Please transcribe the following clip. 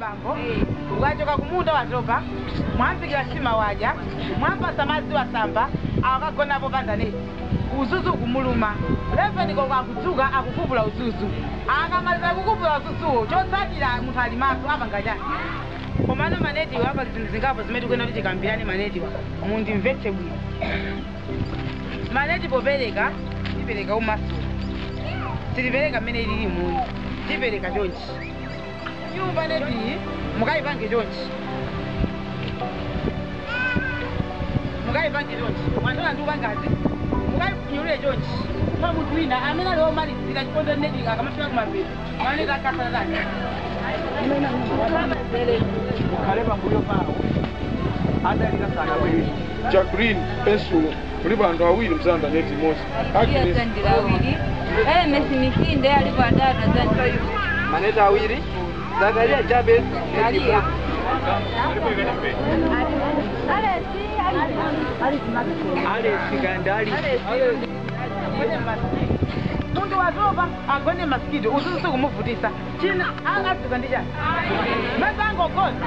bango ugachoka kumunda watopa mwampiga sima waja mwampa samazi wasamba akagona bo kandane uzuzu kumuluma leve niko kwakutuka akukubula uzuzu akamaliza kukubula uzuzu chotsatira muthu ali maso apa ngaja komana manedi wapa zinzingapo zimetu kwenda kuti kambiani manedi mundi mvetse bwino manedi bobereka ibereka umaso tilibereka mene ili muni tibereka jonji nyumba nedi mukaipange jonji mukaipange jonji wandona ndubangazi mukaipyure jonji kwa muthu ina amene aliwo mali zika chiponde nedi akamathira kumapiri manedi akasala dani amene amene kale panguyo pawo adalika sana kweli Jacqueline Pensulo kuli bantu awili msanda neti mosi akili zandira awili eh mesimikinde alipo adada zandira manedi awili Zakaria Jabez Aliya Alesi Gandari Mundu wazoba agone maskido ususu kumufudisa China anga tukandija Mbango kosa